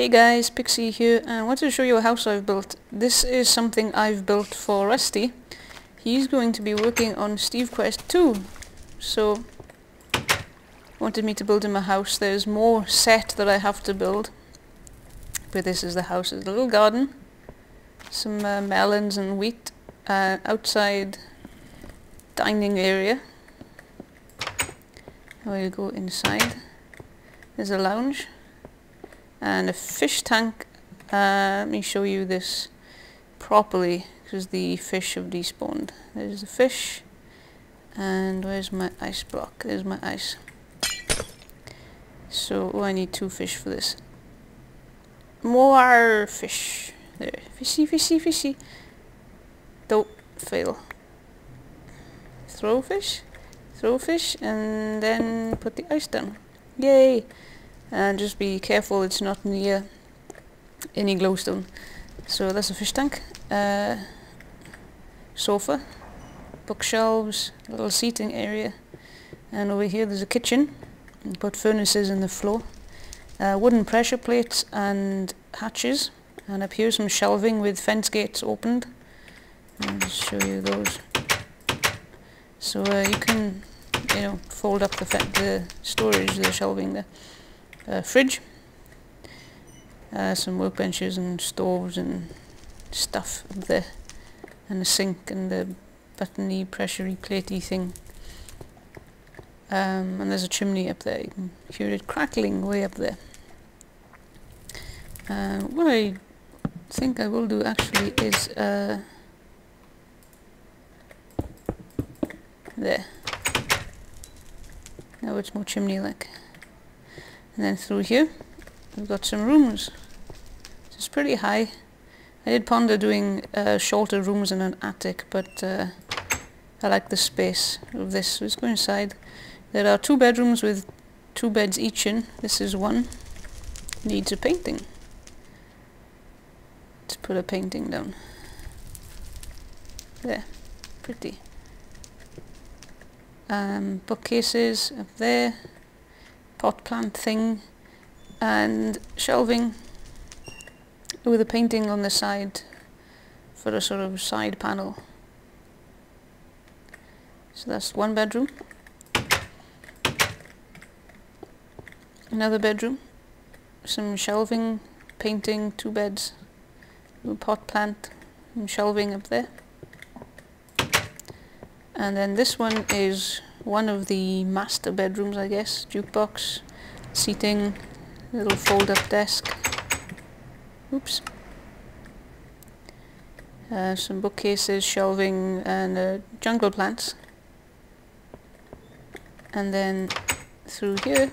Hey guys, Pixie here, and I want to show you a house I've built. This is something I've built for Rusty. He's going to be working on Steve Quest 2, so wanted me to build him a house. There's more set that I have to build, but this is the house. There's a little garden, some melons and wheat, outside dining area. Now you go inside. There's a lounge and a fish tank. Let me show you this properly because the fish have despawned. There's the fish, and where's my ice block? There's my ice. So I need two fish for this. More fish. There, fishy, fishy, fishy. Don't fail. Throw fish, and then put the ice down. Yay! And just be careful it's not near any glowstone. So that's a fish tank, sofa, bookshelves, little seating area, and over here there's a kitchen. Put furnaces in the floor, wooden pressure plates and hatches, and up here some shelving with fence gates opened. I'll just show you those. So you can, fold up the storage, the shelving there. Fridge, some workbenches and stoves and stuff up there, and a sink and the buttony, pressure-y, platey thing. And there's a chimney up there. You can hear it crackling way up there. What I think I will do actually is there. Now it's more chimney-like. And then through here, we've got some rooms. It's pretty high. I did ponder doing shorter rooms in an attic, but I like the space of this. So let's go inside. There are two bedrooms with two beds each in. This is one. Needs a painting. Let's put a painting down. There. Pretty. Bookcases up there. Pot plant thing and shelving with a painting on the side for a sort of side panel. So that's one bedroom. Another bedroom, some shelving, painting, two beds, little pot plant and shelving up there. And then this one is one of the master bedrooms, I guess. Jukebox, seating, little fold-up desk. Oops. Some bookcases, shelving, and jungle plants. And then through here,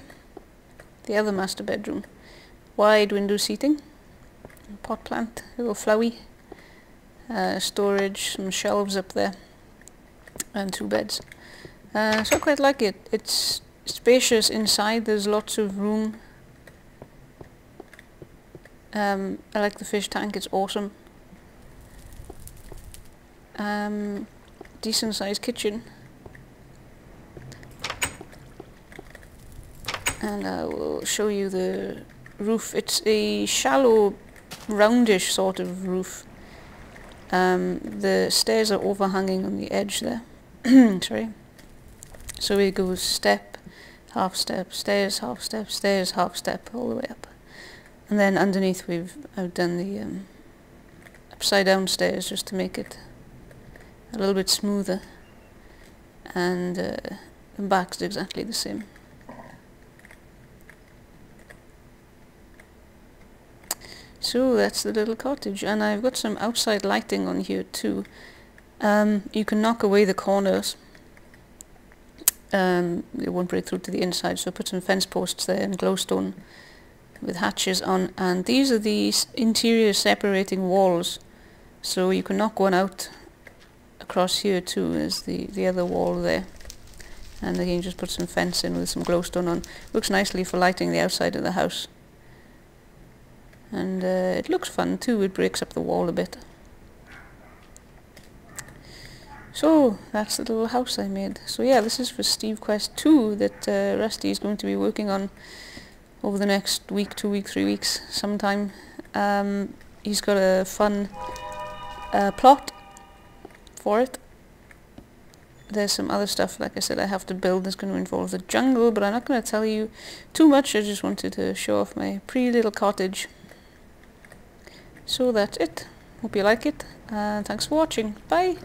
the other master bedroom. Wide window seating, pot plant, little flowy, storage, some shelves up there, and two beds. So I quite like it. It's spacious inside, there's lots of room. I like the fish tank, it's awesome. Decent sized kitchen. And I will show you the roof. It's a shallow, roundish sort of roof. The stairs are overhanging on the edge there. Sorry. So it goes step, half step, stairs, half step, stairs, half step, all the way up. And then underneath I've done the upside down stairs just to make it a little bit smoother. And the back's exactly the same. So that's the little cottage, and I've got some outside lighting on here too. You can knock away the corners. It won't break through to the inside, so I put some fence posts there and glowstone with hatches on, and these are the interior separating walls, so you can knock one out across here too. There's the other wall there, and again just put some fence in with some glowstone on. Looks nicely for lighting the outside of the house, and it looks fun too. It breaks up the wall a bit. So that's the little house I made. So yeah, this is for Steve Quest 2 that Rusty is going to be working on. over the next week, 2 weeks, 3 weeks, sometime. He's got a fun plot for it. There's some other stuff, like I said, I have to build that's going to involve the jungle, but I'm not going to tell you too much. I just wanted to show off my pretty little cottage. So that's it. Hope you like it, and thanks for watching. Bye!